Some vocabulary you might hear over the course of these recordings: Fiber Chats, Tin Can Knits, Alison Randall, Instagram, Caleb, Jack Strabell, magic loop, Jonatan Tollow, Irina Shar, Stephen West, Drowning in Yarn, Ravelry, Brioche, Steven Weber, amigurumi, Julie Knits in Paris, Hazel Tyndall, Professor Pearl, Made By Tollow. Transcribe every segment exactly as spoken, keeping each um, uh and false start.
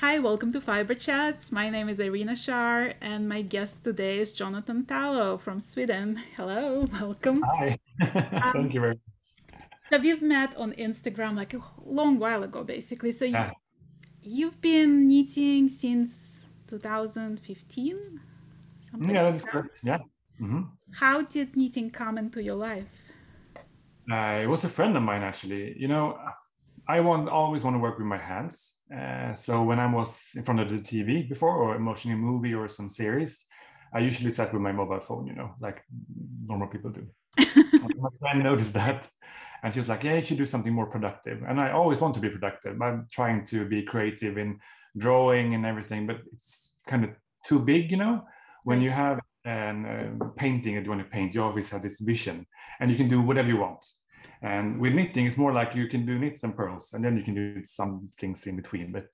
Hi, welcome to Fiber Chats. My name is Irina Shar and my guest today is Jonatan Tollow from Sweden. Hello, welcome. Hi, um, thank you very much. So you've met on Instagram like a long while ago, basically. So you, yeah. you've been knitting since two thousand fifteen? Something yeah, like that's that. correct, yeah. Mm-hmm. How did knitting come into your life? Uh, it was a friend of mine, actually. You know, I want, always want to work with my hands. Uh, so when I was in front of the T V before, or watching a movie or some series, I usually sat with my mobile phone, you know, like normal people do. My friend noticed that, and she was like, yeah, you should do something more productive. And I always want to be productive. I'm trying to be creative in drawing and everything, but it's kind of too big, you know, when you have a uh, painting and you want to paint, you always have this vision and you can do whatever you want. And with knitting, it's more like you can do knits and pearls, and then you can do some things in between, but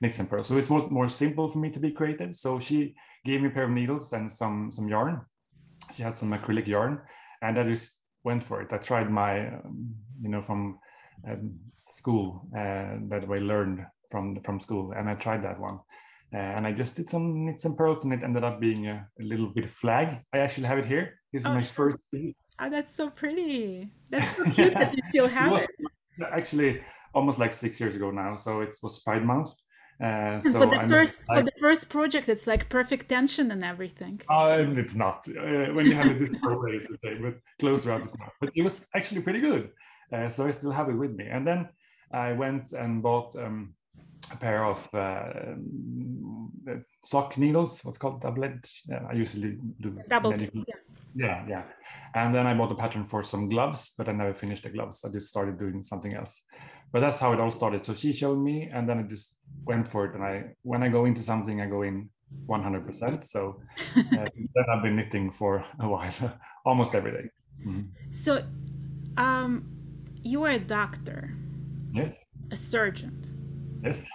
knits and pearls. So it's more, more simple for me to be creative. So she gave me a pair of needles and some, some yarn. She had some acrylic yarn, and I just went for it. I tried my, um, you know, from um, school, uh, that I learned from, from school, and I tried that one. Uh, and I just did some knits and pearls, and it ended up being a, a little bit of flag. I actually have it here. This is oh, my first piece. Oh, that's so pretty. That's so cute that you still have it. Was, it. Actually, almost like six years ago now. So it was Pride Month. Uh, so for the, I'm, first, I, for the first project, it's like perfect tension and everything. Uh, it's not. Uh, when you have it this far away, it's okay, but closer up, it's not. But it was actually pretty good. Uh, so I still have it with me. And then I went and bought um, a pair of uh, sock needles, what's called double-edged. Yeah, I usually do double edged. Yeah. Yeah, yeah. And then I bought a pattern for some gloves, but I never finished the gloves. I just started doing something else. But that's how it all started. So she showed me, and then I just went for it. And I, when I go into something, I go in one hundred percent. So uh, then I've been knitting for a while, almost every day. Mm-hmm. So um, you were a doctor. Yes. A surgeon. Yes.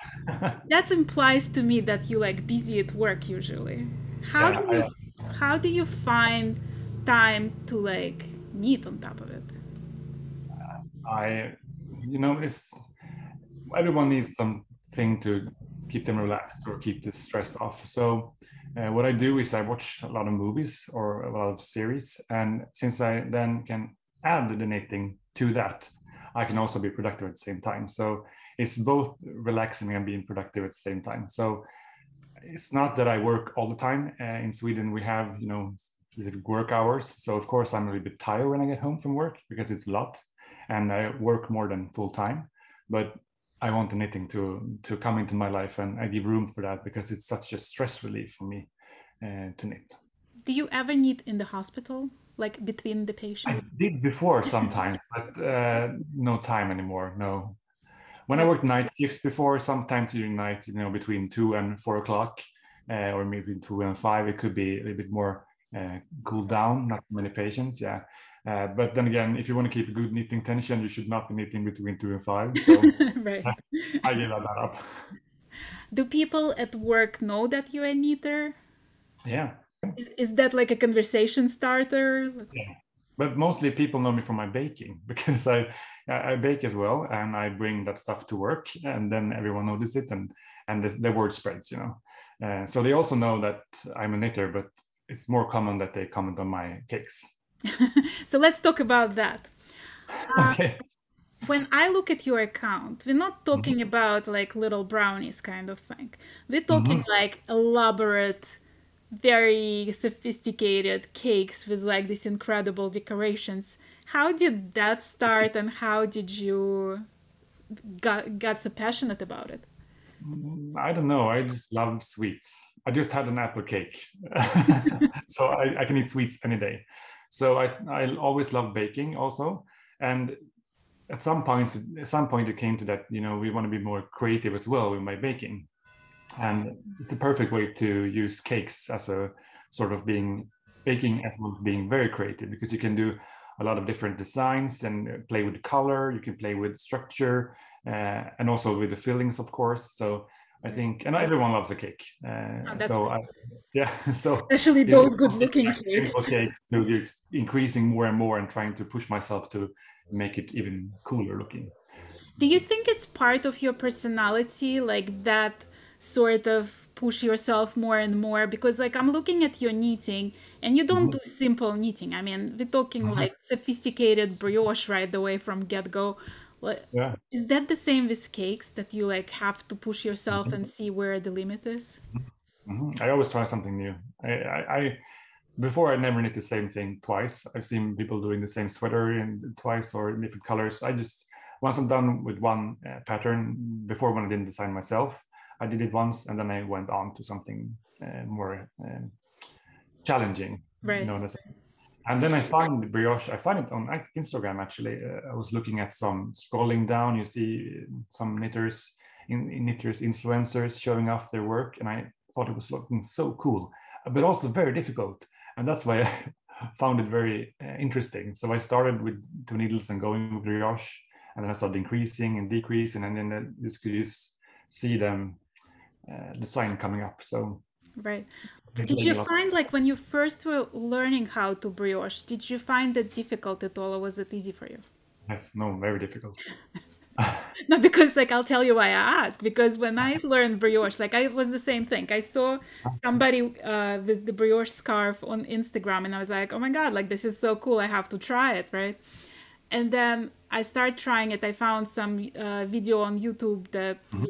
That implies to me that you like busy at work usually. How yeah, do you I, how do you find time to like knit on top of it? I, you know, it's everyone needs something to keep them relaxed or keep the stress off. So uh, what I do is I watch a lot of movies or a lot of series, and since I then can add the knitting to that, I can also be productive at the same time. So it's both relaxing and being productive at the same time. So it's not that I work all the time. Uh, in Sweden, we have, you know, work hours. So of course, I'm a little bit tired when I get home from work because it's a lot, and I work more than full time. But I want the knitting to, to come into my life, and I give room for that because it's such a stress relief for me uh, to knit. Do you ever knit in the hospital? Like between the patients? I did before sometimes, but uh, no time anymore, no. When I worked night shifts before, sometimes during night, you know, between two and four o'clock, uh, or maybe two and five, it could be a little bit more uh, cool down, not many patients, yeah. Uh, but then again, if you want to keep a good knitting tension, you should not be knitting between two and five, so right. I gave that up. Do people at work know that you're a knitter? Yeah. Is, is that like a conversation starter? Yeah. But mostly people know me from my baking because I I bake as well, and I bring that stuff to work, and then everyone notices it, and and the, the word spreads, you know. Uh, so they also know that I'm a knitter, but it's more common that they comment on my cakes. So let's talk about that. Uh, okay. When I look at your account, we're not talking mm-hmm. about like little brownies kind of thing. We're talking mm-hmm. like elaborate, very sophisticated cakes with like these incredible decorations. How did that start, and how did you got got so passionate about it? I don't know. I just love sweets. I just had an apple cake, so I, I can eat sweets any day. So I I always love baking also, and at some point at some point it came to that, you know, we want to be more creative as well with my baking. And it's a perfect way to use cakes as a sort of being baking as well as being very creative, because you can do a lot of different designs and play with the color. You can play with structure uh, and also with the fillings, of course. So I think, and everyone loves a cake. Uh, oh, so I, yeah, so especially those good-looking cakes. So you're increasing more and more and trying to push myself to make it even cooler looking. Do you think it's part of your personality, like that? sort of push yourself more and more, because like I'm looking at your knitting and you don't do simple knitting. I mean, we're talking mm-hmm. like sophisticated brioche right away from get-go. Yeah. Is that the same with cakes, that you like have to push yourself mm-hmm. and see where the limit is? Mm-hmm. I always try something new. I, I, I before I never knit the same thing twice. I've seen people doing the same sweater in twice or in different colors. I just, once I'm done with one uh, pattern, before when I didn't design myself, I did it once and then I went on to something uh, more um, challenging. Right. You know, that's, and then I find the brioche, I find it on Instagram actually. Uh, I was looking at some scrolling down, you see some knitters, in, in knitters influencers showing off their work, and I thought it was looking so cool, but also very difficult. And that's why I found it very uh, interesting. So I started with two needles and going with brioche, and then I started increasing and decreasing, and then you could see them, uh, the sign coming up. So right. Did you find, like, when you first were learning how to brioche, did you find that difficult at all, or was it easy for you? Yes, no, very difficult. No, because like I'll tell you why I ask. Because when I learned brioche, like I it was the same thing. I saw somebody uh, with the brioche scarf on Instagram, and I was like, oh my god, like this is so cool! I have to try it, right? And then I started trying it. I found some uh, video on YouTube that mm-hmm.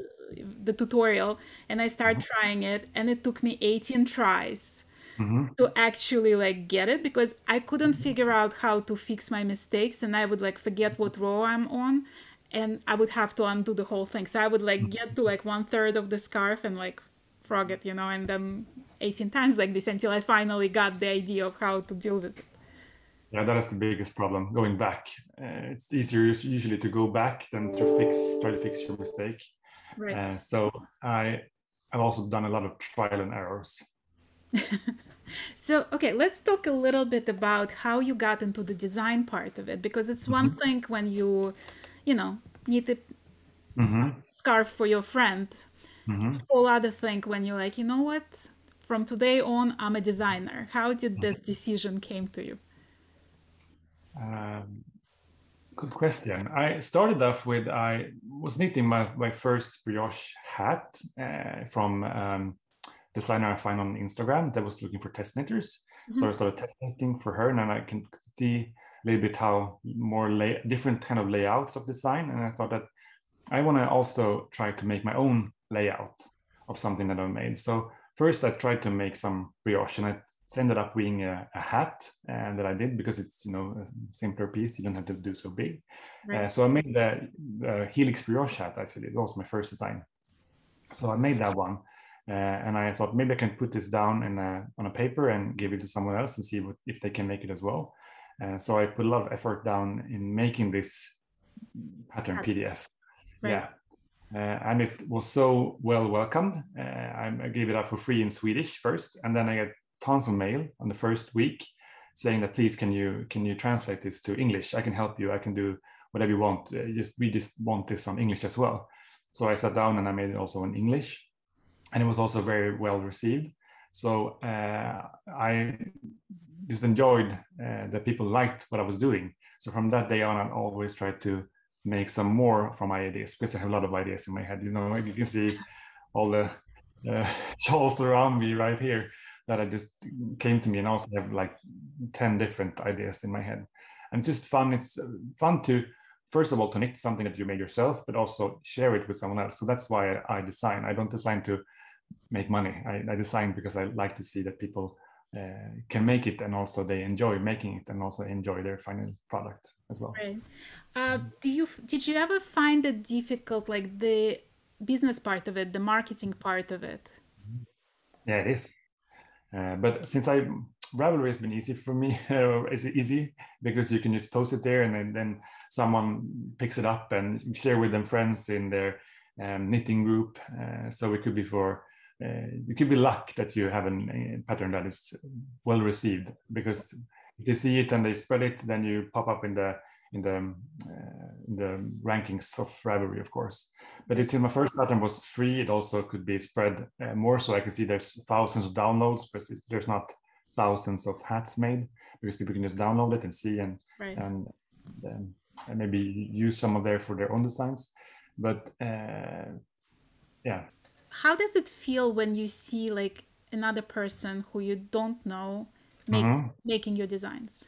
the tutorial, and I started mm-hmm. trying it, and it took me eighteen tries mm-hmm. to actually like get it, because I couldn't mm-hmm. figure out how to fix my mistakes, and I would like forget what row I'm on. And I would have to undo the whole thing. So I would like get to like one third of the scarf and like frog it, you know, and then eighteen times like this until I finally got the idea of how to deal with it. Yeah, that is the biggest problem, going back. Uh, it's easier usually to go back than to fix, try to fix your mistake. Right. Uh, so I, I've also done a lot of trial and errors. So, okay, let's talk a little bit about how you got into the design part of it, because it's one mm-hmm. thing when you... you know, knit a mm-hmm. scarf for your friend. Mm-hmm. Whole other thing when you're like, you know what, from today on, I'm a designer. How did this decision came to you? Um, good question. I started off with, I was knitting my, my first brioche hat uh, from um, a designer I find on Instagram that was looking for test knitters. Mm-hmm. So I started test knitting for her, and then I can see a little bit how more lay, different kind of layouts of design, and I thought that I want to also try to make my own layout of something that I made. So first I tried to make some brioche, and it ended up being a, a hat, and that I did because it's, you know, a simpler piece, you don't have to do so big. Right. Uh, so I made the, the helix brioche hat. Actually, it was my first design. So I made that one, uh, and I thought maybe I can put this down in a, on a paper and give it to someone else and see what, if they can make it as well. Uh, so I put a lot of effort down in making this pattern P D F. Right. Yeah. Uh, and it was so well welcomed. Uh, I, I gave it out for free in Swedish first, and then I got tons of mail on the first week saying that, please, can you can you translate this to English? I can help you. I can do whatever you want. Uh, just, we just want this on English as well. So I sat down and I made it also in English. And it was also very well received. So uh, I... just enjoyed uh, that people liked what I was doing. So from that day on, I always tried to make some more from my ideas, because I have a lot of ideas in my head. You know, you can see all the uh, shawls around me right here that I just came to me, and I also have like ten different ideas in my head. And it's just fun. It's fun to, first of all, to knit something that you made yourself, but also share it with someone else. So that's why I design. I don't design to make money. I, I design because I like to see that people Uh, can make it, and also they enjoy making it, and also enjoy their final product as well. Right. Uh, do you did you ever find it difficult, like the business part of it, the marketing part of it? Yeah, it is. Uh, but since I Ravelry has been easy for me, it's easy because you can just post it there, and then, then someone picks it up and share with them friends in their um, knitting group. Uh, so it could be for. Uh, it could be luck that you have a pattern that is well received, because if they see it and they spread it, then you pop up in the in the uh, in the rankings of Ravelry, of course. But it's in my first pattern was free. It also could be spread uh, more, so I can see there's thousands of downloads, but it's, there's not thousands of hats made, because people can just download it and see and right. and, and and maybe use some of their for their own designs. But uh, yeah. how does it feel when you see like another person who you don't know make, mm-hmm. making your designs?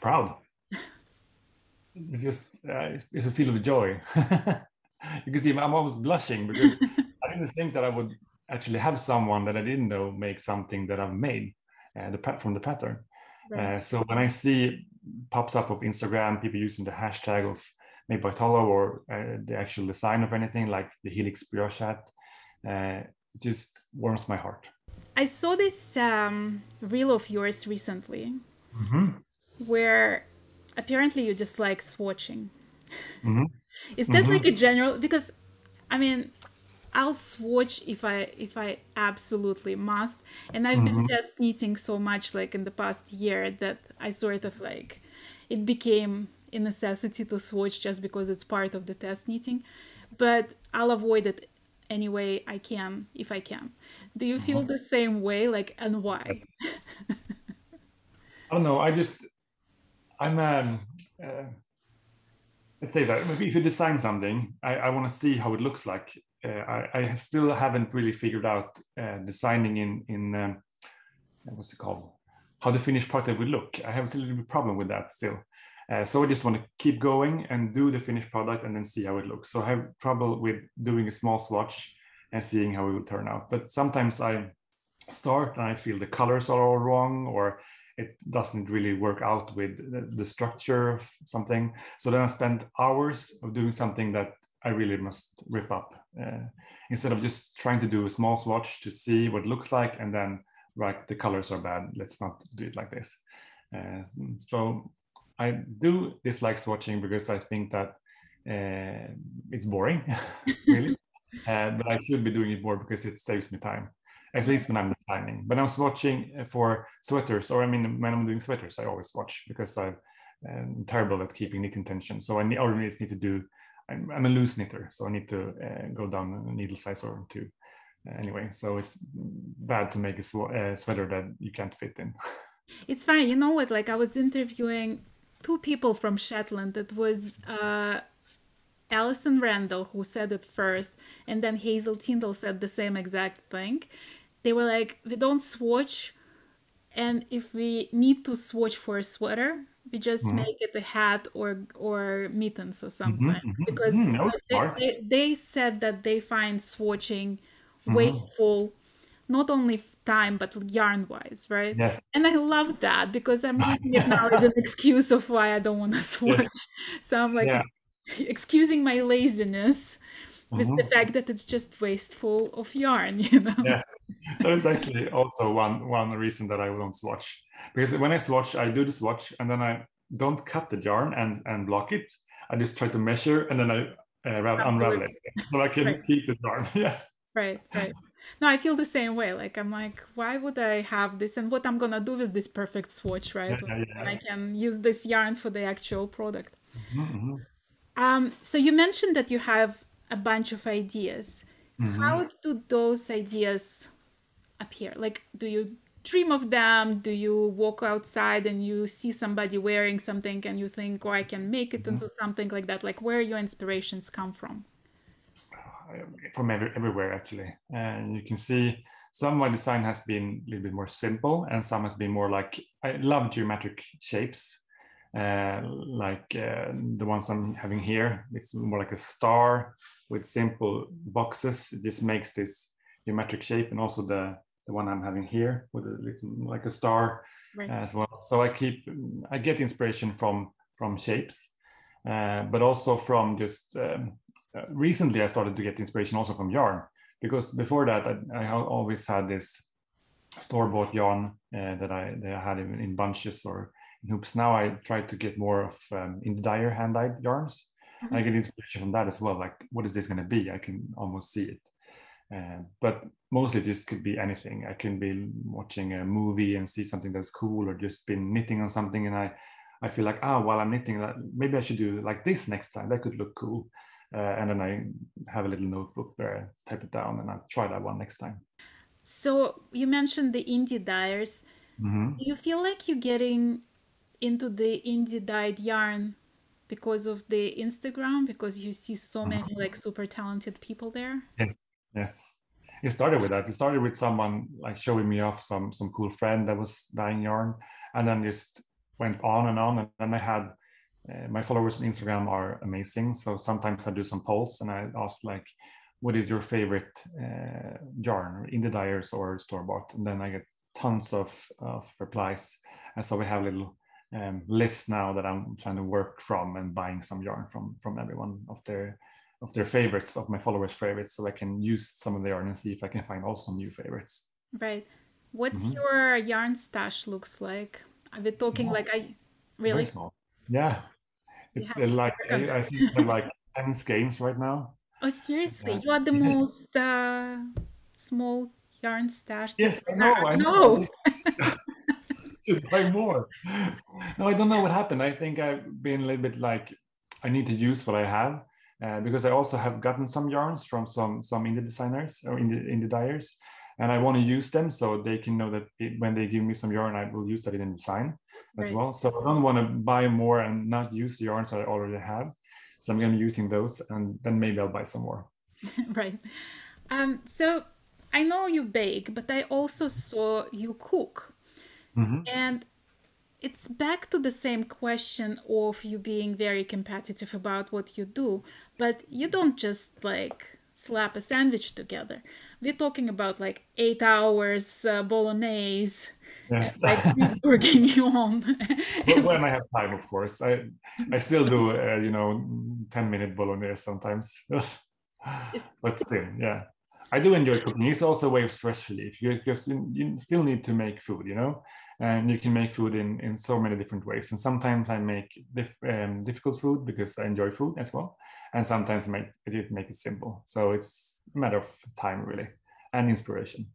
Proud. It's just uh, it's a feel of joy. You can see I'm almost blushing because I didn't think that I would actually have someone that I didn't know make something that I've made uh, the pat from the pattern. Right. Uh, so when I see pops up of Instagram, people using the hashtag of Made by Tollow or uh, the actual design of anything like the Helix Brioche hat, uh, it just warms my heart. I saw this um, reel of yours recently, mm-hmm. where apparently you just like swatching. Mm-hmm. Is that mm-hmm. like a general? Because, I mean, I'll swatch if I if I absolutely must, and I've mm-hmm. been test knitting so much like in the past year that I sort of like it became a necessity to swatch just because it's part of the test knitting. But I'll avoid it any way I can if I can. Do you feel the same way, like, and why? I don't know. I just I'm um. Uh... Let's say that if you design something, I, I want to see how it looks like. Uh, I, I still haven't really figured out uh, designing in, in um, what's it called? How the finished product would look. I have a little bit of problem with that still. Uh, so I just want to keep going and do the finished product and then see how it looks. So I have trouble with doing a small swatch and seeing how it will turn out. But sometimes I start and I feel the colors are all wrong, or it doesn't really work out with the structure of something. So then I spend hours of doing something that I really must rip up, uh, instead of just trying to do a small swatch to see what it looks like and then, right, the colors are bad, let's not do it like this. Uh, so I do dislike swatching because I think that uh, it's boring, really. Uh, but I should be doing it more because it saves me time. At least when I'm designing. But I'm swatching for sweaters, or I mean, when I'm doing sweaters, I always swatch because I'm um, terrible at keeping knitting tension. So I always need to do, I'm, I'm a loose knitter, so I need to uh, go down a needle size or two. Uh, anyway, so it's bad to make a sw uh, sweater that you can't fit in. It's fine. You know what? Like, I was interviewing two people from Shetland. It was uh, Alison Randall who said it first, and then Hazel Tyndall said the same exact thing. They were like, we don't swatch, and if we need to swatch for a sweater, we just mm. make it a hat or or mittens or something. Mm-hmm. Because mm-hmm. no, they, they, they said that they find swatching mm-hmm. wasteful, not only time, but yarn-wise, right? Yes. And I love that because I'm using it now as an excuse of why I don't want to swatch. Yeah. So I'm like yeah. excusing my laziness with mm-hmm. the fact that it's just wasteful of yarn, you know? Yes, that is actually also one, one reason that I don't swatch. Because when I swatch, I do the swatch and then I don't cut the yarn and, and block it. I just try to measure and then I uh, unravel it so I can right. keep the yarn, yes. Right, right. No, I feel the same way. Like, I'm like, why would I have this? And what I'm going to do with this perfect swatch, right? Yeah, yeah, yeah. I can use this yarn for the actual product. Mm-hmm. Um, so you mentioned that you have a bunch of ideas. Mm-hmm. How do those ideas appear? Like, do you dream of them? Do you walk outside and you see somebody wearing something and you think, oh, I can make it mm-hmm. into something like that? Like, where your inspirations come from? From every, everywhere, actually. And you can see some of my design has been a little bit more simple and some has been more like, I love geometric shapes. Uh, like uh, the ones I'm having here, it's more like a star with simple boxes. It just makes this geometric shape, and also the, the one I'm having here with a little, like a star right. as well. So I keep, I get inspiration from from shapes, uh, but also from just um, uh, recently I started to get inspiration also from yarn, because before that I, I always had this store-bought yarn uh, that I that I had in, in bunches or hoops. Now I try to get more of um, in the dyer hand-dyed yarns. Mm-hmm. I get inspiration from that as well. Like, what is this going to be? I can almost see it. Uh, but mostly this could be anything. I can be watching a movie and see something that's cool, or just been knitting on something. And I, I feel like, ah, oh, while I'm knitting, that maybe I should do like this next time. That could look cool. Uh, and then I have a little notebook where I type it down and I'll try that one next time. So you mentioned the indie dyers. Mm-hmm. Do you feel like you're getting into the indie dyed yarn because of the Instagram, because you see so many like super talented people there? Yes, yes. it started with that. It started with someone like showing me off some some cool friend that was dyeing yarn, and then just went on and on. And then I had uh, my followers on Instagram are amazing. So sometimes I do some polls and I ask like, what is your favorite uh, yarn, in the dyers or store bought? And then I get tons of, of replies. And so we have a little um, list now that I'm trying to work from and buying some yarn from from everyone of their of their favorites, of my followers' favorites, so I can use some of the yarn and see if I can find also new favorites. Right. What's mm-hmm. your yarn stash looks like? I've been talking small. like I really. Very small. Yeah, it's uh, like I, I think they're like ten skeins right now. Oh, seriously? Yeah. You are the yes. most uh, small yarn stash. Yes, I know. I know. No. Should buy more. No, I don't know what happened. I think I've been a little bit like, I need to use what I have, uh, because I also have gotten some yarns from some some indie designers or indie, indie dyers, and I want to use them so they can know that it, when they give me some yarn, I will use that in design right. as well. So I don't want to buy more and not use the yarns that I already have. So I'm going to be using those, and then maybe I'll buy some more. Right. Um, so I know you bake, but I also saw you cook. Mm-hmm. And it's back to the same question of you being very competitive about what you do, but you don't just like slap a sandwich together. We're talking about like eight hours uh, bolognese. Yes. Like working you on. When I have time, of course. I I still do, uh, you know, ten minute bolognese sometimes. But still, yeah. I do enjoy cooking. It's also a way of stress relief. You just you still need to make food, you know, and you can make food in in so many different ways. And sometimes I make dif um, difficult food because I enjoy food as well. And sometimes I make I make it simple. So it's a matter of time, really, and inspiration.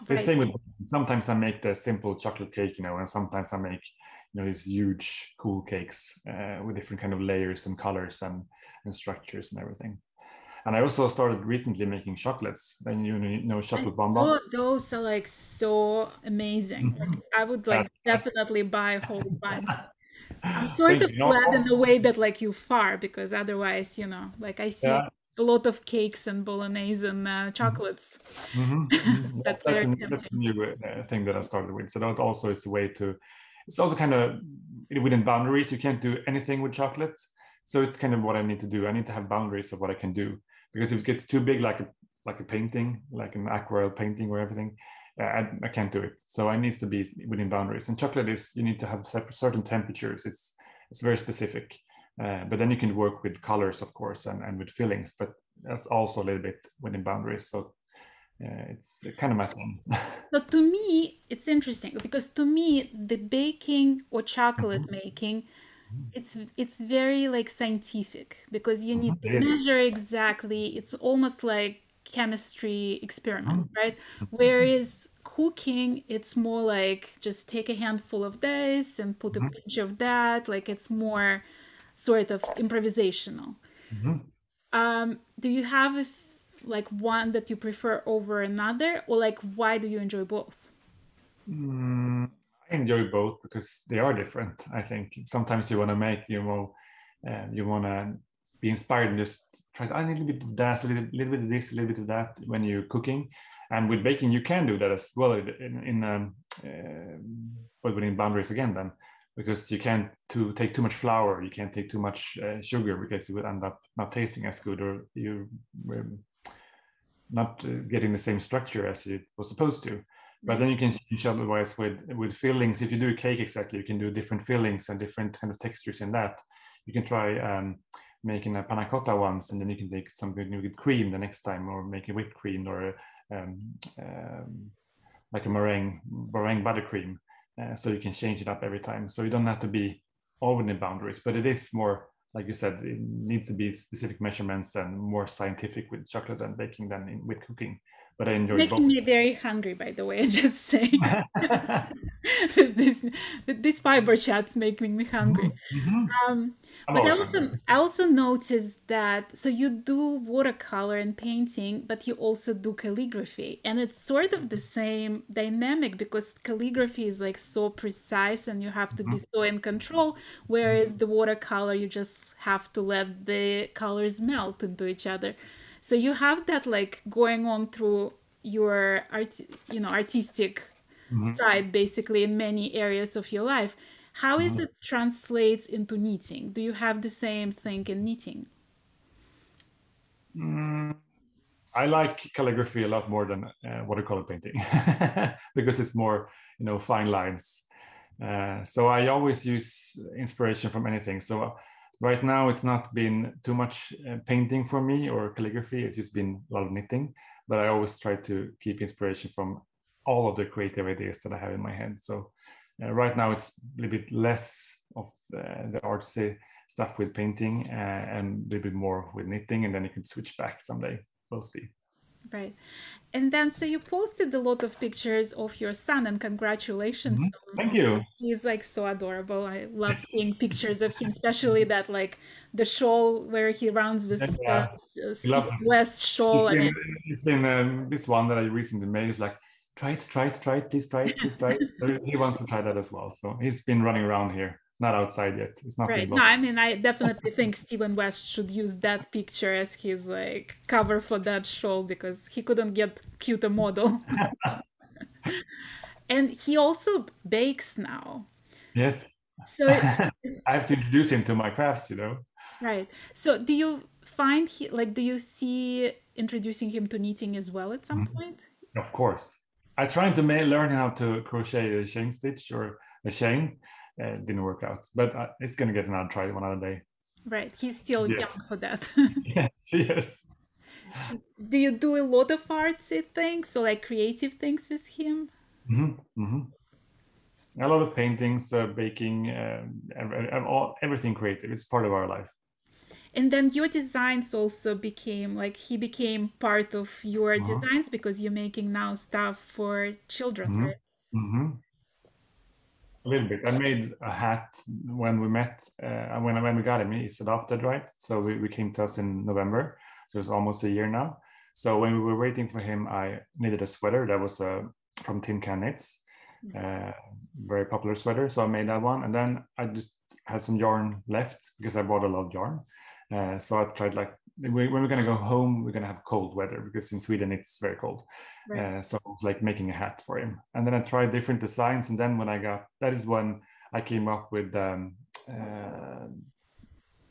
Right. The same with sometimes I make the simple chocolate cake, you know, and sometimes I make, you know, these huge cool cakes uh, with different kind of layers and colors and, and structures and everything. And I also started recently making chocolates, and you know, chocolate bonbons. Those are like so amazing. Like, I would like definitely buy a whole bunch. I'm sort Thank of you. glad no. in the way that like you far, because otherwise, you know, like I see. Yeah. A lot of cakes and bolognese and uh, chocolates. Mm-hmm. that's that's, an, that's a new uh, thing that I started with. So that also is a way to, it's also kind of within boundaries. You can't do anything with chocolate. So it's kind of what I need to do. I need to have boundaries of what I can do, because if it gets too big, like a, like a painting, like an aquarelle painting or everything, uh, I, I can't do it. So I need to be within boundaries. And chocolate is, you need to have certain temperatures. It's, it's very specific. Uh, but then you can work with colors, of course, and, and with fillings, but that's also a little bit within boundaries. So uh, it's kind of my thing. But to me, it's interesting, because to me, the baking or chocolate mm-hmm. making, it's it's very like scientific, because you need mm-hmm. to measure exactly. It's almost like chemistry experiment, mm-hmm. right? Whereas cooking, it's more like just take a handful of this and put a mm-hmm. pinch of that. Like it's more sort of improvisational. Mm-hmm. um, do you have a, like one that you prefer over another, or like why do you enjoy both? Mm, I enjoy both because they are different. I think sometimes you want to make, you know, uh, you want to be inspired and just try to, I need a little bit of that, a little, little bit of this, a little bit of that when you're cooking. And with baking, you can do that as well in, in um, uh, but within boundaries again then. Because you can't to take too much flour, you can't take too much uh, sugar, because you would end up not tasting as good, or you're um, not uh, getting the same structure as it was supposed to. But then you can change otherwise with, with fillings. If you do a cake exactly, you can do different fillings and different kind of textures in that. You can try um, making a panna cotta once, and then you can take something new with cream the next time, or make a whipped cream, or um, um, like a meringue, meringue buttercream. Uh, so you can change it up every time. So you don't have to be all within the boundaries, but it is more, like you said, it needs to be specific measurements and more scientific with chocolate and baking than in, with cooking. But I enjoy making both. Making me very hungry, by the way, just saying. this, this fiber chat's making me hungry. Mm-hmm. um, but I also, hungry. I also noticed that, so you do watercolor and painting, but you also do calligraphy. And it's sort of the same dynamic, because calligraphy is like so precise and you have to mm-hmm. be so in control, whereas the watercolor, you just have to let the colors melt into each other. So you have that like going on through your art, you know, artistic mm-hmm. side, basically, in many areas of your life. How is it translates into knitting? Do you have the same thing in knitting? Mm, I like calligraphy a lot more than uh, watercolor painting because it's more, you know, fine lines. Uh, so I always use inspiration from anything. So right now it's not been too much uh, painting for me or calligraphy. It's just been a lot of knitting, but I always try to keep inspiration from all of the creative ideas that I have in my head. So. Uh, right now, it's a little bit less of uh, the artsy stuff with painting uh, and a little bit more with knitting, and then you can switch back someday. We'll see. Right. And then, so you posted a lot of pictures of your son, and congratulations. Mm-hmm. Thank you. He's like so adorable. I love seeing pictures of him, especially that like the shawl where he runs with yeah. uh, Stephen West shawl. It's been, I mean, it's been um, this one that I recently made. It's like, try it, try it, try it, please try it, please try it. So he wants to try that as well. So he's been running around here, not outside yet. It's not right. No, I mean, I definitely think Stephen West should use that picture as his like cover for that show because he couldn't get cuter model. And he also bakes now. Yes. So I have to introduce him to my crafts, you know. Right. So do you find he like? Do you see introducing him to knitting as well at some mm-hmm. point? Of course. I tried to learn how to crochet a chain stitch or a chain. Uh, didn't work out, but uh, it's going to get another try one other day. Right. He's still yes. young for that. Yes. Yes. Do you do a lot of artsy things or like creative things with him? Mm-hmm. Mm-hmm. A lot of paintings, uh, baking, uh, all, everything creative. It's part of our life. And then your designs also became like he became part of your uh-huh. designs because you're making now stuff for children, mm-hmm. right? Mm-hmm. A little bit. I made a hat when we met, uh, when, when we got him, he's adopted, right? So we, we came to us in November. So it's almost a year now. So when we were waiting for him, I knitted a sweater that was uh, from Tin Can Knits, uh, very popular sweater. So I made that one. And then I just had some yarn left because I bought a lot of yarn. Uh, so I tried like, we, when we're going to go home, we're going to have cold weather because in Sweden it's very cold. Right. Uh, so I was like making a hat for him. And then I tried different designs. And then when I got, that is when I came up with, um, uh,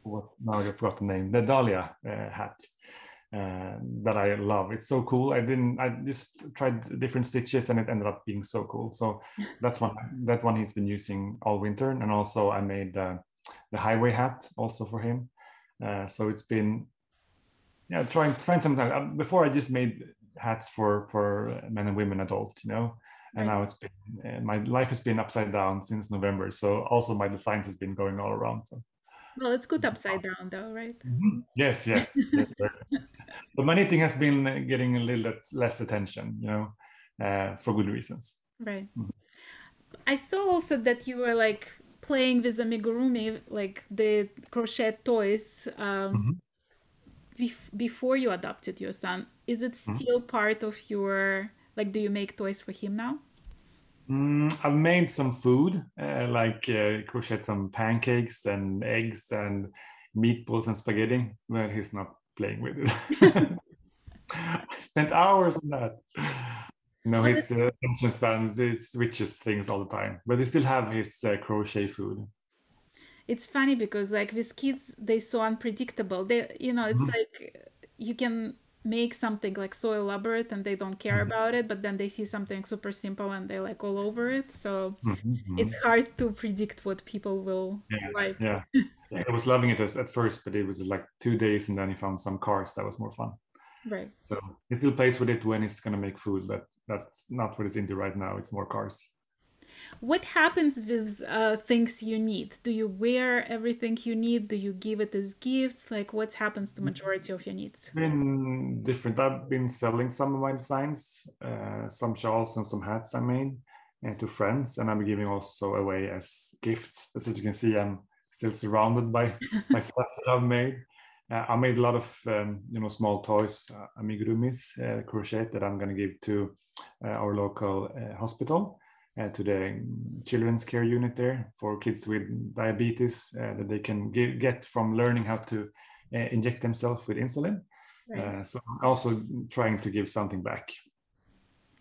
what, now I forgot the name, the Dahlia uh, hat uh, that I love. It's so cool. I didn't, I just tried different stitches and it ended up being so cool. So that's one, that one he's been using all winter. And also I made uh, the highway hat also for him. Uh, so it's been, yeah, trying, trying sometimes. Before I just made hats for, for men and women, adult, you know, and now it's been, uh, my life has been upside down since November. So also my designs has been going all around. So. Well, it's good upside down though, right? Mm-hmm. Yes, yes. But my knitting has been getting a little bit less attention, you know, uh, for good reasons. Right. Mm-hmm. I saw also that you were like, playing with amigurumi, like the crochet toys, um, mm-hmm. bef- before you adopted your son, is it still mm-hmm. part of your, like, do you make toys for him now? Mm, I've made some food, uh, like uh, crocheted some pancakes and eggs and meatballs and spaghetti, but he's not playing with it. I spent hours on that. No, but his uh, attention spans, it switches things all the time, but they still have his uh, crochet food. It's funny because like with kids, they're so unpredictable. They, you know, it's mm-hmm. like you can make something like so elaborate and they don't care mm-hmm. about it, but then they see something super simple and they're like all over it. So mm-hmm. it's hard to predict what people will yeah, like. Yeah, I was loving it at, at first, but it was like two days and then he found some cars that was more fun. Right. So he still plays with it when he's going to make food, but that's not what he's into right now. It's more cars. What happens with uh, things you need? Do you wear everything you need? Do you give it as gifts? Like what happens to majority of your needs? It's been different. I've been selling some of my designs, uh, some shawls and some hats I made uh, to friends. And I'm giving also away as gifts. As you can see, I'm still surrounded by, by stuff that I've made. Uh, I made a lot of, um, you know, small toys, uh, amigurumis, uh, crochet that I'm going to give to uh, our local uh, hospital, uh, to the children's care unit there for kids with diabetes, uh, that they can give, get from learning how to uh, inject themselves with insulin. Right. Uh, so I'm also trying to give something back.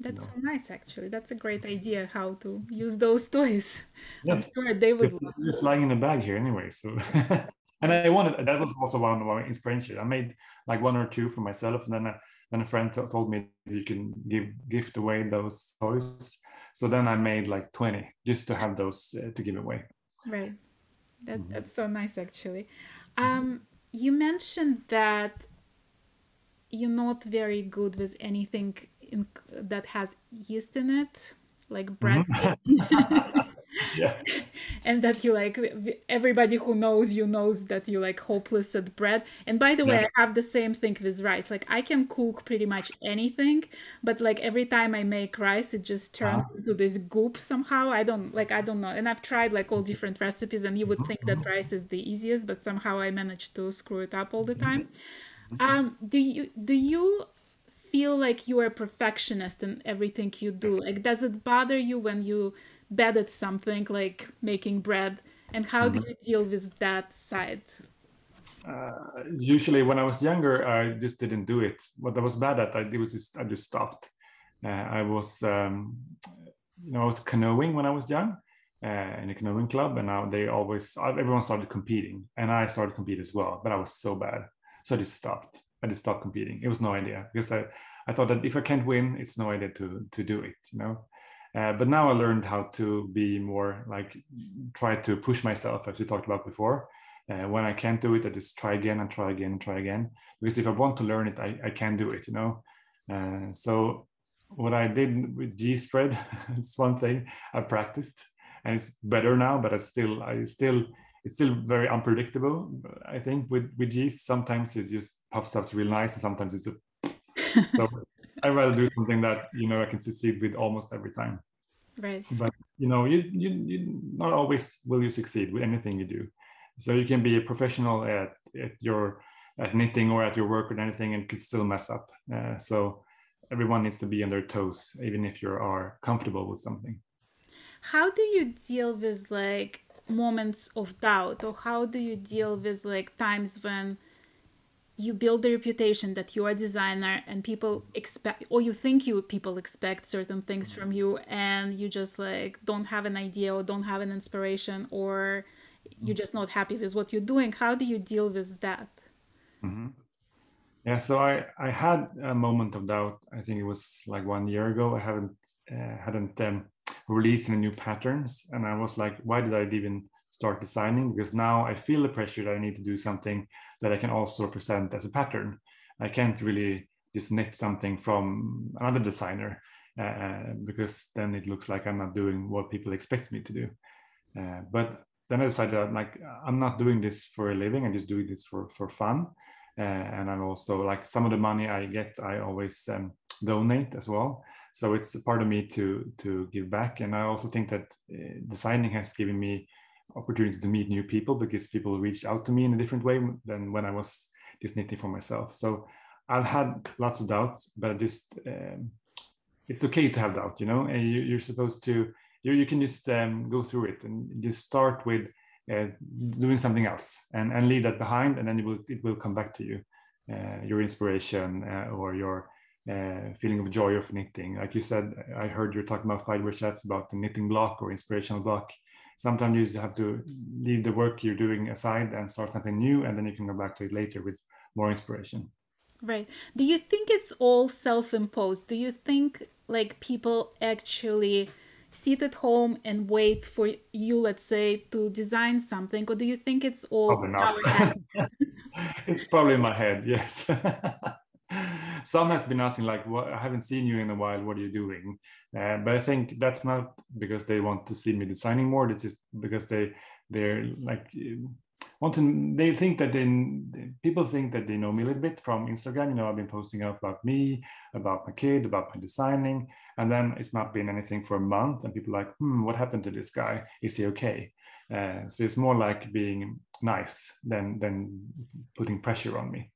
That's so nice, actually. That's a great idea, how to use those toys. Yes. I'm sure they would love it. It's lying in a bag here anyway. So, and I wanted, that was also one of my inspirations. I made like one or two for myself, and then I, then a friend told me you can give gift away those toys. So then I made like twenty just to have those uh, to give away. Right. That, mm-hmm. That's so nice, actually. Um, you mentioned that you're not very good with anything in, that has yeast in it, like bread. Mm-hmm. Yeah. And that you like, everybody who knows you knows that you like hopeless at bread. And by the way, yes. I have the same thing with rice. Like I can cook pretty much anything, but like every time I make rice, it just turns ah. into this goop somehow. I don't like, I don't know. And I've tried like all different recipes, and you would think that rice is the easiest, but somehow I managed to screw it up all the time. Um, do you, do you feel like you are a perfectionist in everything you do? Like, does it bother you when you bad at something like making bread, and how do you deal with that side? Uh, usually when I was younger, I just didn't do it. What I was bad at, I did just I just stopped. Uh, I was um, you know I was canoeing when I was young uh, in a canoeing club, and now they always everyone started competing, and I started competing as well. But I was so bad, so I just stopped. I just stopped competing. It was no idea, because I I thought that if I can't win, it's no idea to to do it, you know. Uh, but now I learned how to be more like, try to push myself, as we talked about before. Uh, when I can't do it, I just try again and try again and try again. Because if I want to learn it, I, I can do it, you know. Uh, so what I did with G-spread, it's one thing I practiced, and it's better now. But I still, I still, it's still very unpredictable. I think with with G's, sometimes it just puffs up real nice, and sometimes it's a so. I'd rather do something that, you know, I can succeed with almost every time. Right. But, you know, you, you, you not always will you succeed with anything you do. So you can be a professional at, at your at knitting or at your work or anything, and could still mess up. Uh, so everyone needs to be on their toes, even if you are comfortable with something. How do you deal with like moments of doubt, or how do you deal with like times when you build the reputation that you're a designer, and people expect, or you think you people expect certain things from you, and you just like don't have an idea, or don't have an inspiration, or you're just not happy with what you're doing? How do you deal with that? Mm-hmm. Yeah, so I, I had a moment of doubt. I think it was like one year ago. I haven't uh, hadn't um, released any new patterns, and I was like, why did I even start designing? Because now I feel the pressure that I need to do something that I can also present as a pattern. I can't really just knit something from another designer, uh, because then it looks like I'm not doing what people expect me to do. Uh, but then I decided that, like, I'm not doing this for a living. I'm just doing this for, for fun. Uh, and I'm also like, some of the money I get, I always um, donate as well. So it's a part of me to, to give back. And I also think that uh, designing has given me opportunity to meet new people, because people reached out to me in a different way than when I was just knitting for myself. So I've had lots of doubts, but I just um, it's okay to have doubt, you know. And you, you're supposed to you you can just um, go through it, and just start with uh, doing something else, and and leave that behind, and then it will it will come back to you, uh, your inspiration uh, or your uh, feeling of joy of knitting. Like you said, I heard you're talking about Fiber Chats about the knitting block or inspirational block. Sometimes you just have to leave the work you're doing aside and start something new, and then you can go back to it later with more inspiration. Right. Do you think it's all self-imposed? Do you think like people actually sit at home and wait for you, let's say, to design something? Or do you think it's all probably not. It's probably in my head, yes. Some has been asking, like, well, I haven't seen you in a while, what are you doing? Uh, but I think that's not because they want to see me designing more. It's just because they they're like want to, they think that they people think that they know me a little bit from Instagram. You know, I've been posting up about me, about my kid, about my designing, and then it's not been anything for a month, and people are like, hmm, what happened to this guy? Is he okay? Uh, so it's more like being nice than than putting pressure on me.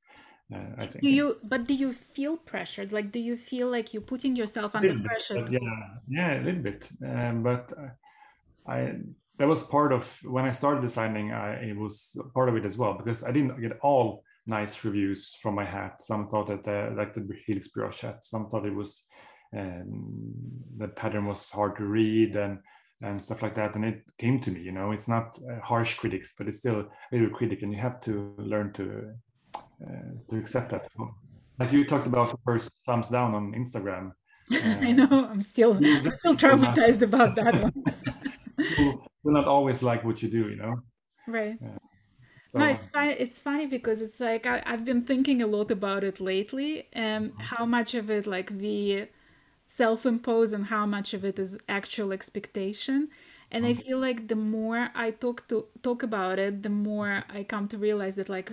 Uh, I think. Do you, but do you feel pressured? Like, do you feel like you're putting yourself under bit, pressure? Yeah, yeah, a little bit. Um, but I, I, that was part of when I started designing. I, it was part of it as well, because I didn't get all nice reviews from my hat. Some thought that, uh, like the Brioche hat, some thought it was um, the pattern was hard to read and and stuff like that. And it came to me, you know, it's not uh, harsh critics, but it's still a little critic, and you have to learn to uh, to accept that. So, like you talked about the first thumbs down on Instagram. Uh, I know, I'm still I'm still traumatized about that one. People will not always like what you do, you know? Right. Uh, so. No, it's funny, it's funny because it's like, I, I've been thinking a lot about it lately, and how much of it like we self-impose and how much of it is actual expectation. And I feel like the more I talk to talk about it, the more I come to realize that like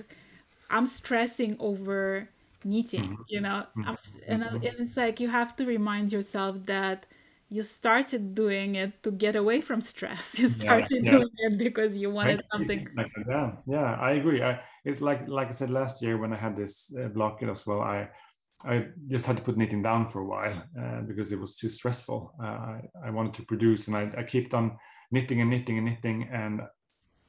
I'm stressing over knitting, you know, I'm, and, and it's like you have to remind yourself that you started doing it to get away from stress. You started yeah, yeah. doing it because you wanted something. Yeah, yeah, I agree. I, it's like like I said last year when I had this uh, blockade as well. I I just had to put knitting down for a while uh, because it was too stressful. Uh, I I wanted to produce, and I I kept on knitting and knitting and knitting and.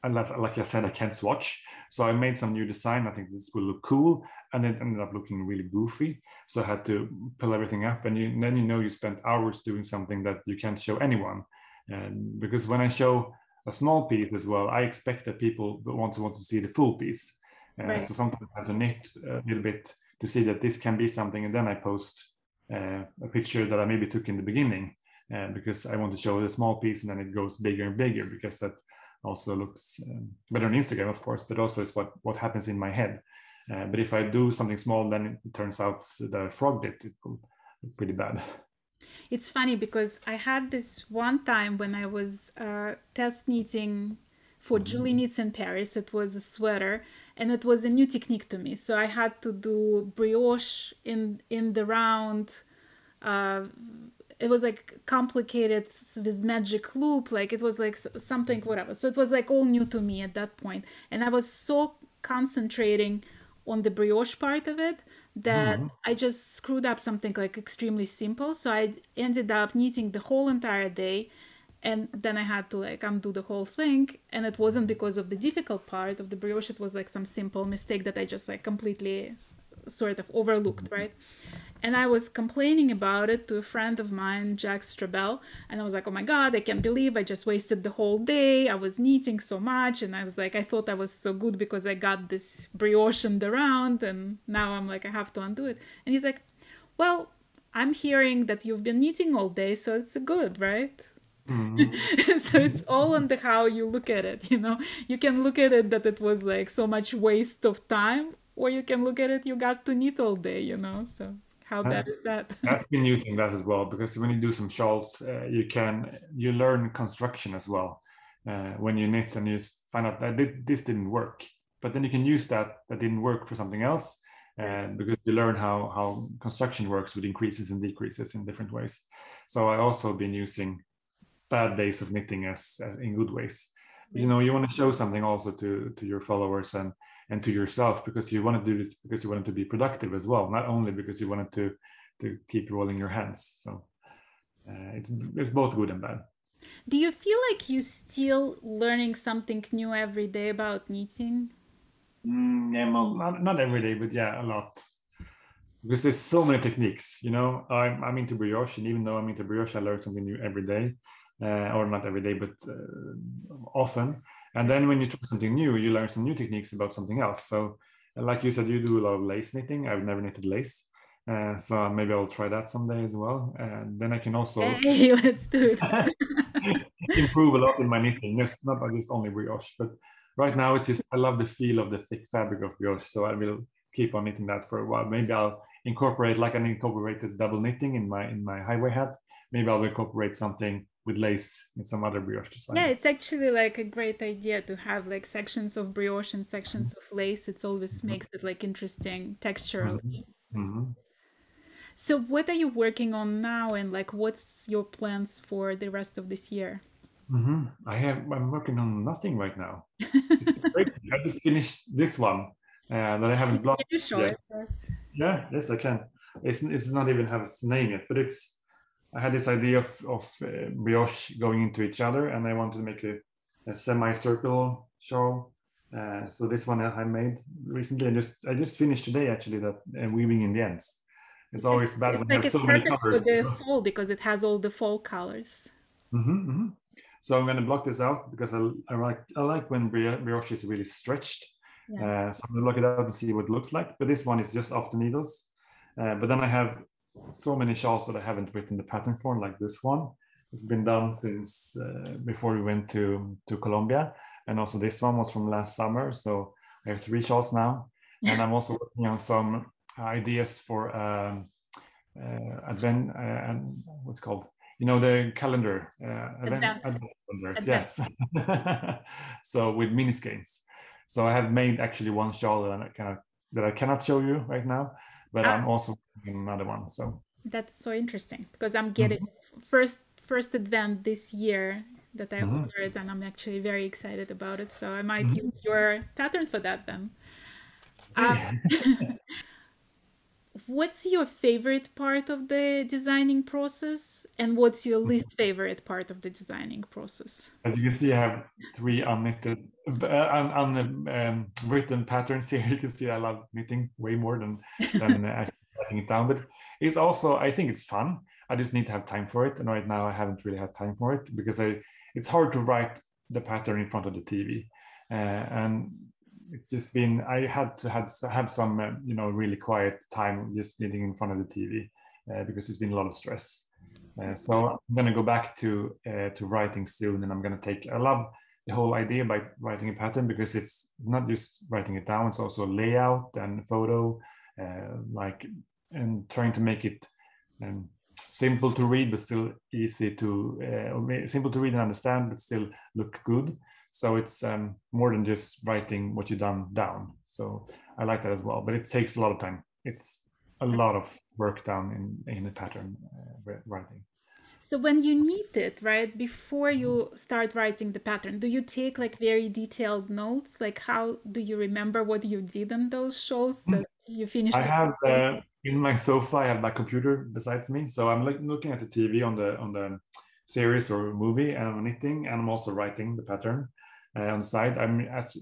And like I said, I can't swatch. So I made some new design. I think this will look cool. And it ended up looking really goofy. So I had to pull everything up. And, you, and then, you know, you spent hours doing something that you can't show anyone. And because when I show a small piece as well, I expect that people want to want to see the full piece. Uh, right. So sometimes I have to knit a little bit to see that this can be something. And then I post uh, a picture that I maybe took in the beginning uh, because I want to show the small piece, and then it goes bigger and bigger because that also looks um, better on Instagram, of course, but also it's what what happens in my head. Uh, but if I do something small, then it turns out that I frogged it, it will look pretty bad. It's funny because I had this one time when I was uh, test knitting for mm-hmm. Julie Knits in Paris. It was a sweater, and it was a new technique to me. So I had to do brioche in in the round. Uh, It was like complicated with magic loop, like it was like something, whatever. So it was like all new to me at that point. And I was so concentrating on the brioche part of it that mm-hmm. I just screwed up something like extremely simple. So I ended up knitting the whole entire day. And then I had to like undo the whole thing. And it wasn't because of the difficult part of the brioche. It was like some simple mistake that I just like completely sort of overlooked, right? And I was complaining about it to a friend of mine, Jack Strabell. And I was like, oh my God, I can't believe I just wasted the whole day. I was knitting so much. And I was like, I thought I was so good because I got this brioche in the round. And now I'm like, I have to undo it. And he's like, well, I'm hearing that you've been knitting all day. So it's good, right? Mm-hmm. So it's all on the how you look at it. You know, you can look at it that it was like so much waste of time. Or you can look at it, you got to knit all day, you know, so. How bad is that? I've been using that as well, because when you do some shawls, uh, you can you learn construction as well. Uh, when you knit and you find out that this didn't work, but then you can use that that didn't work for something else, uh, because you learn how how construction works with increases and decreases in different ways. So I also been using bad days of knitting as uh, in good ways. You know, you want to show something also to to your followers and. and to yourself, because you want to do this because you want to be productive as well, not only because you wanted to to keep rolling your hands. So uh, it's it's both good and bad. Do you feel like you're still learning something new every day about knitting? Mm, yeah, well, not, not every day, but yeah, a lot. Because there's so many techniques, you know. I'm, I'm into brioche, and even though I'm into brioche, I learn something new every day. Uh, or not every day, but uh, often. And then when you try something new, you learn some new techniques about something else. So like you said, you do a lot of lace knitting. I've never knitted lace. Uh, so maybe I'll try that someday as well. And then I can also hey, let's do it. improve a lot in my knitting. Just not just only brioche, but right now it's just, I love the feel of the thick fabric of brioche. So I will keep on knitting that for a while. Maybe I'll incorporate, like I incorporated double knitting in my, in my highway hat. Maybe I'll incorporate something with lace and some other brioche design. Yeah, it's actually like a great idea to have like sections of brioche and sections of lace. It always makes it like interesting texturally. Mm-hmm. So what are you working on now, and like what's your plans for the rest of this year? Mm-hmm. I have, I'm working on nothing right now. It's crazy. I just finished this one uh, that I haven't blocked. Can you show it first? Yeah, yes, I can. It's, it's not even have its name yet, but it's I had this idea of, of uh, brioche going into each other, and I wanted to make a, a semi-circle shawl. Uh, so this one I made recently, and just I just finished today actually that uh, weaving in the ends. It's always it's, better it's when like there's so many colors. It's perfect for the fall because it has all the fall colors. Mm-hmm, mm-hmm. So I'm going to block this out because I, I like I like when brioche is really stretched. Yeah. Uh, so I'm going to block it out and see what it looks like. But this one is just off the needles. Uh, but then I have so many shawls that I haven't written the pattern for, like this one. It's been done since uh, before we went to, to Colombia. And also this one was from last summer. So I have three shawls now. And I'm also working on some ideas for um, uh, advent, uh, what's called, you know, the calendar. Uh, advent, advent calendars, yes. So with mini skeins. So I have made actually one shawl that I cannot, that I cannot show you right now, but ah. I'm also making another one. So that's so interesting because I'm getting mm-hmm. first first advent this year that I mm-hmm. ordered, and I'm actually very excited about it. So I might mm-hmm. use your pattern for that then. Um, what's your favorite part of the designing process, and what's your least favorite part of the designing process? As you can see, I have three unknitted, uh, un, un, um, written patterns here. You can see I love knitting way more than, than actually writing it down, but it's also, I think it's fun. I just need to have time for it, and right now I haven't really had time for it because I it's hard to write the pattern in front of the T V, uh, and it's just been, I had to have, have some, uh, you know, really quiet time just knitting in front of the T V uh, because it's been a lot of stress. Uh, so I'm going to go back to uh, to writing soon, and I'm going to take, I love the whole idea by writing a pattern because it's not just writing it down, it's also layout and photo, uh, like, and trying to make it um, simple to read, but still easy to, uh, simple to read and understand, but still look good. So it's um, more than just writing what you've done down. So I like that as well, but it takes a lot of time. It's a lot of work down in, in the pattern uh, writing. So when you knit it, right, before you start writing the pattern, do you take like very detailed notes? Like how do you remember what you did on those shows that you finished? I have uh, in my sofa, I have my computer besides me. So I'm like looking at the T V on the, on the series or movie, and I'm knitting, and I'm also writing the pattern. Uh, on the side, I mean, as,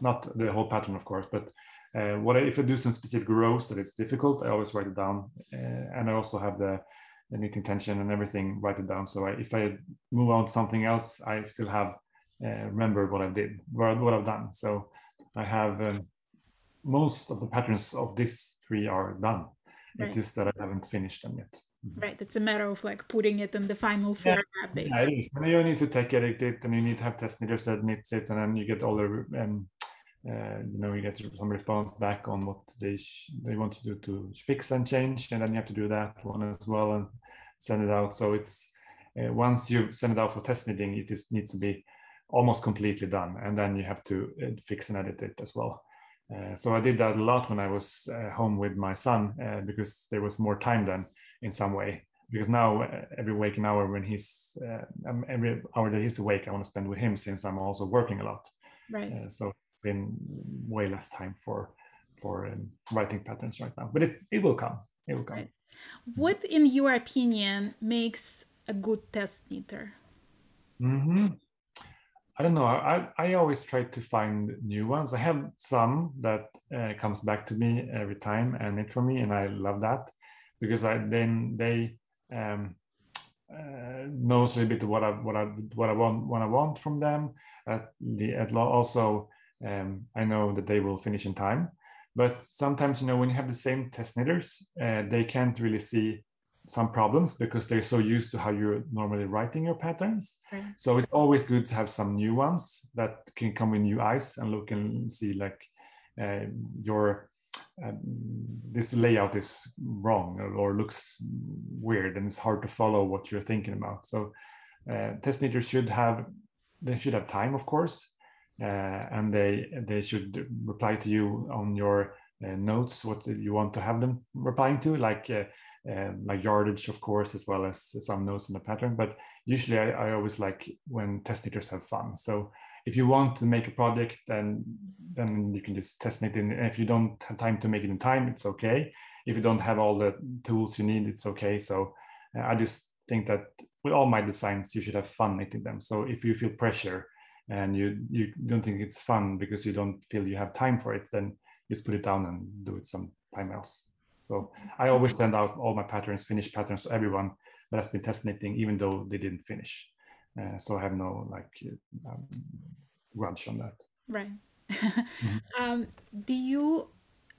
not the whole pattern, of course, but uh, what I, if I do some specific rows that it's difficult, I always write it down, uh, and I also have the, the knitting tension and everything, write it down. So I, if I move on to something else, I still have uh, remembered what I did, what I've done. So I have um, most of the patterns of these three are done. Right. It's just that I haven't finished them yet. Right, it's a matter of like putting it in the final format. Yeah, yeah, it is. And you need to take edit it, and you need to have test knitters that knits it, and then you get all the, um, uh, you know, you get some response back on what they sh they want to do to fix and change, and then you have to do that one as well and send it out. So it's uh, once you send it out for test knitting, it is, needs to be almost completely done, and then you have to uh, fix and edit it as well. Uh, so I did that a lot when I was uh, home with my son uh, because there was more time then in some way, because now uh, every waking hour when he's uh, um, every hour that he's awake, I want to spend with him since I'm also working a lot. Right. Uh, so it's been way less time for for um, writing patterns right now, but it it will come. It will come. Right. What, in your opinion, makes a good test knitter? Mm-hmm. I don't know. I, I always try to find new ones. I have some that uh, comes back to me every time and knit for me, and I love that because I then they um, uh, knows a little bit what I what I what I want what I want from them. At the at also um, I know that they will finish in time, but sometimes, you know, when you have the same test knitters, uh, they can't really see some problems because they're so used to how you're normally writing your patterns. Right. So it's always good to have some new ones that can come with new eyes and look and see like uh, your um, this layout is wrong or, or looks weird, and it's hard to follow what you're thinking about. So uh, test knitters should have they should have time, of course, uh, and they they should reply to you on your uh, notes what you want to have them replying to, like. Uh, Uh, like yardage, of course, as well as some notes in the pattern. But usually I, I always like when test knitters have fun. So if you want to make a project, then then you can just test knit in. And if you don't have time to make it in time, it's okay. If you don't have all the tools you need, it's okay. So uh, I just think that with all my designs, you should have fun knitting them. So if you feel pressure and you, you don't think it's fun because you don't feel you have time for it, then just put it down and do it sometime else. So I always send out all my patterns, finished patterns, to everyone that has been test knitting, even though they didn't finish. Uh, so I have no like um, grudge on that. Right. Mm-hmm. um, do you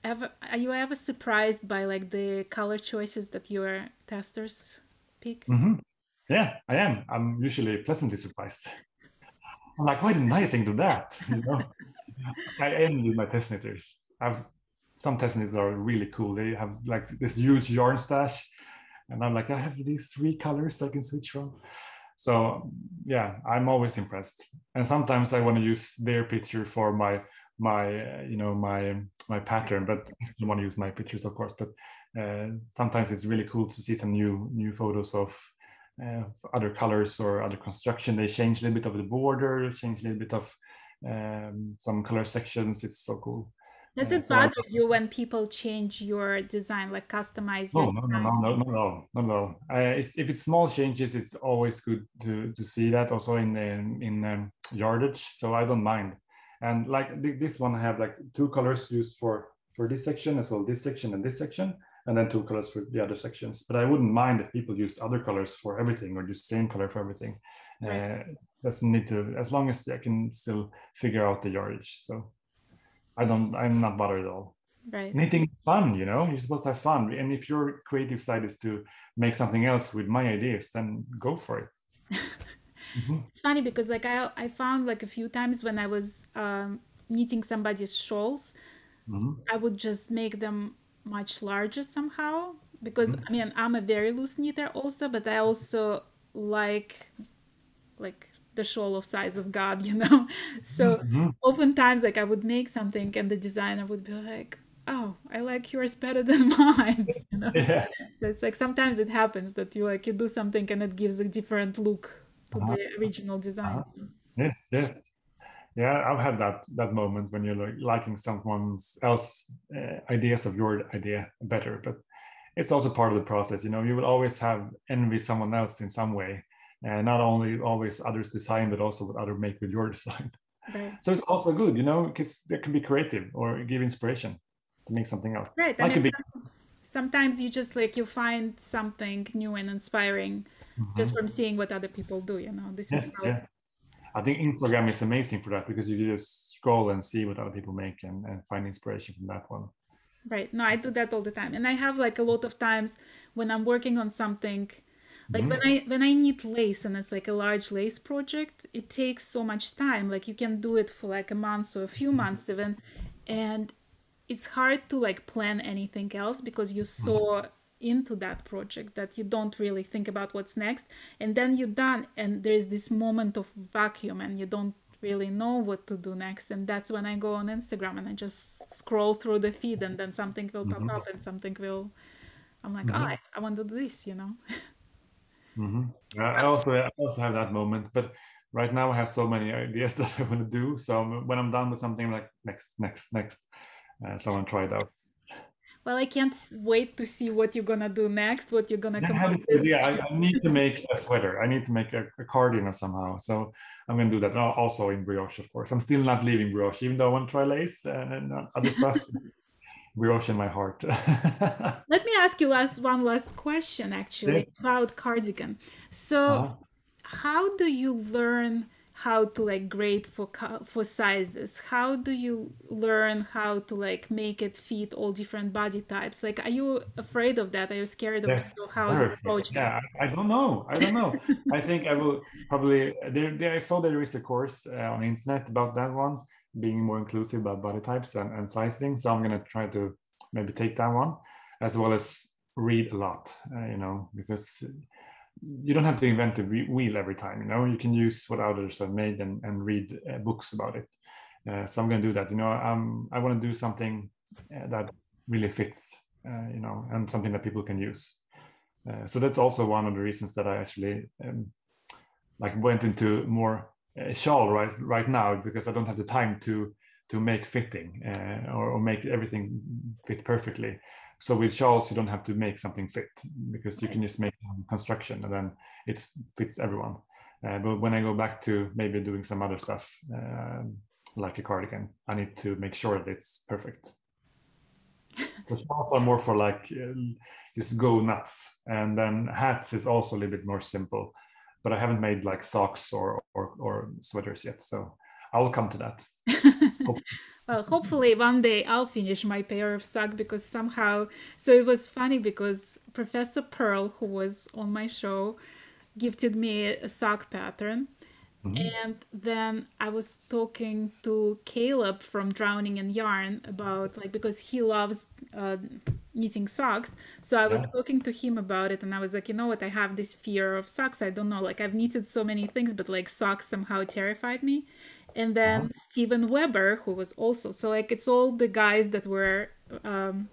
ever are you ever surprised by like the color choices that your testers pick? Mm-hmm. Yeah, I am. I'm usually pleasantly surprised. I'm like, why didn't I think of that? You know, I envy my test knitters. I've some test knitters are really cool. They have like this huge yarn stash, and I'm like, I have these three colors I can switch from. So yeah, I'm always impressed. And sometimes I want to use their picture for my my uh, you know my my pattern, but I still want to use my pictures, of course. But uh, sometimes it's really cool to see some new new photos of. Uh, other colors or other construction. They change a little bit of the border, change a little bit of um, some color sections. It's so cool. Does it bother uh, so you when people change your design, like customize your no, design? No, no, no, no, no, no. Uh, it's, if it's small changes, it's always good to, to see that also in in, in um, yardage. So I don't mind. And like th this one, I have like two colors used for, for this section as well, this section and this section. And then two colors for the other sections. But I wouldn't mind if people used other colors for everything or just same color for everything. Right. Uh, doesn't need to, as long as I can still figure out the yardage. So I don't, I'm not bothered at all. Right. Knitting is fun, you know, you're supposed to have fun. And if your creative side is to make something else with my ideas, then go for it. Mm-hmm. It's funny because like I, I found like a few times when I was um, knitting somebody's shawls, mm-hmm. I would just make them much larger somehow, because mm-hmm. I mean, I'm a very loose knitter also, but I also like like the shawl of size of God, you know. So mm-hmm. oftentimes like I would make something and the designer would be like, oh, I like yours better than mine, you know? Yeah. So it's like sometimes it happens that you like you do something and it gives a different look to uh-huh. the original design. Uh-huh. Yes, yes. Yeah, I've had that that moment when you're like liking someone else's uh, ideas of your idea better, but it's also part of the process. You know, you will always have envy someone else in some way, and uh, not only always others' design, but also what others make with your design. Right. So it's also good, you know, because that can be creative or give inspiration to make something else. Right. I mean, be... Sometimes you just like you find something new and inspiring mm-hmm. just from seeing what other people do. You know, this yes, is how. Yes. I think Instagram is amazing for that, because you just scroll and see what other people make and, and find inspiration from that one. Right. No, I do that all the time. And I have like a lot of times when I'm working on something, like mm-hmm. when I when I knit lace and it's like a large lace project, it takes so much time. Like you can do it for like a month or a few months even. And it's hard to like plan anything else because you're so mm-hmm. into that project that you don't really think about what's next, and then you're done and there's this moment of vacuum and you don't really know what to do next. And that's when I go on Instagram and I just scroll through the feed, and then something will pop mm-hmm. up and something will I'm like mm-hmm. oh, I, I want to do this, you know. Mm-hmm. I also I also have that moment, but right now I have so many ideas that I want to do, so when I'm done with something I'm like next next next uh, someone try it out. Well, I can't wait to see what you're gonna do next, what you're gonna come up with. Yeah, I, I need to make a sweater. I need to make a, a cardigan somehow. So I'm gonna do that also in brioche, of course. I'm still not leaving brioche, even though I want to try lace and other stuff. Brioche in my heart. Let me ask you last one last question, actually, yes. about cardigan. So, uh-huh. how do you learn how to like grade for for sizes? How do you learn how to like make it fit all different body types? Like, are you afraid of that? Are you scared of yes, it? How you approach yeah, that? I, I don't know. I don't know. I think I will probably. There, there, I saw there is a course uh, on the internet about that one, being more inclusive about body types and, and sizing. So I'm gonna try to maybe take that one, as well as read a lot. Uh, you know, because. You don't have to invent the wheel every time, you know. You can use what others have made and, and read uh, books about it. Uh, so I'm going to do that, you know. Um, I want to do something uh, that really fits, uh, you know, and something that people can use. Uh, so that's also one of the reasons that I actually um, like went into more uh, shawl right right now, because I don't have the time to to make fitting uh, or, or make everything fit perfectly. So with shawls, you don't have to make something fit, because you can just make construction and then it fits everyone. Uh, but when I go back to maybe doing some other stuff, uh, like a cardigan, I need to make sure that it's perfect. So shawls are more for like uh, just go nuts, and then hats is also a little bit more simple. But I haven't made like socks or or, or sweaters yet, so I will come to that. Hopefully. Well, hopefully one day I'll finish my pair of socks, because somehow, so it was funny because Professor Pearl, who was on my show, gifted me a sock pattern. Mm-hmm. And then I was talking to Caleb from Drowning in Yarn about, like, because he loves uh, knitting socks. So I was yeah. talking to him about it, and I was like, you know what, I have this fear of socks. I don't know, like, I've knitted so many things, but like socks somehow terrified me. And then uh-huh. Steven Weber, who was also, so like, it's all the guys that were um,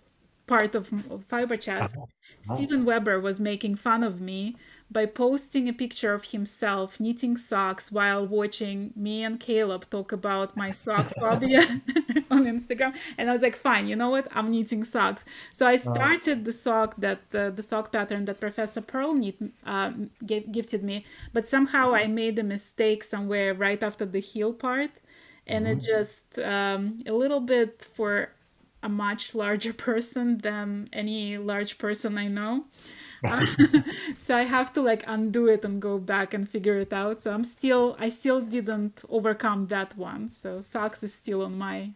part of, of Fiber Chats. Uh-huh. Uh-huh. Steven Weber was making fun of me by posting a picture of himself knitting socks while watching me and Caleb talk about my sock phobia on Instagram. And I was like, fine, you know what? I'm knitting socks. So I started the sock that uh, the sock pattern that Professor Pearl knit, uh, gave, gifted me, but somehow I made a mistake somewhere right after the heel part. And mm-hmm. it just um, a little bit for a much larger person than any large person I know. uh, so I have to like undo it and go back and figure it out. So I'm still, I still didn't overcome that one. So socks is still on my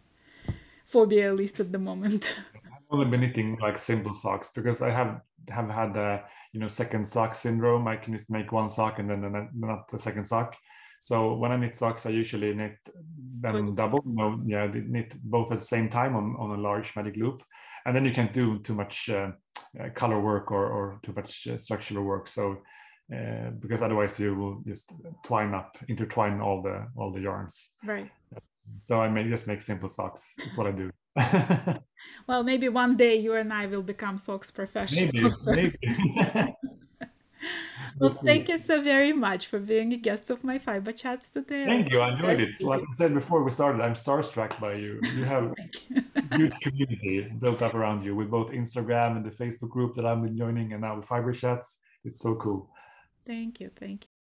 phobia list at the moment. I've only been knitting like simple socks because I have have had a, you know, second sock syndrome. I can just make one sock and then, then not the second sock. So when I knit socks, I usually knit them double. You know, yeah, knit both at the same time on, on a large magic loop, and then you can't do too much. Uh, Uh, color work or, or too much uh, structural work, so uh, because otherwise you will just twine up intertwine all the all the yarns, right? So I may just make simple socks. That's what I do. Well, maybe one day you and I will become socks professionals. Maybe, so. Maybe. Well, thank you so very much for being a guest of my Fiber Chats today. Thank you. I enjoyed it. Like I said before we started, I'm starstruck by you. You have a huge community built up around you with both Instagram and the Facebook group that I've been joining, and now with Fiber Chats. It's so cool. Thank you. Thank you.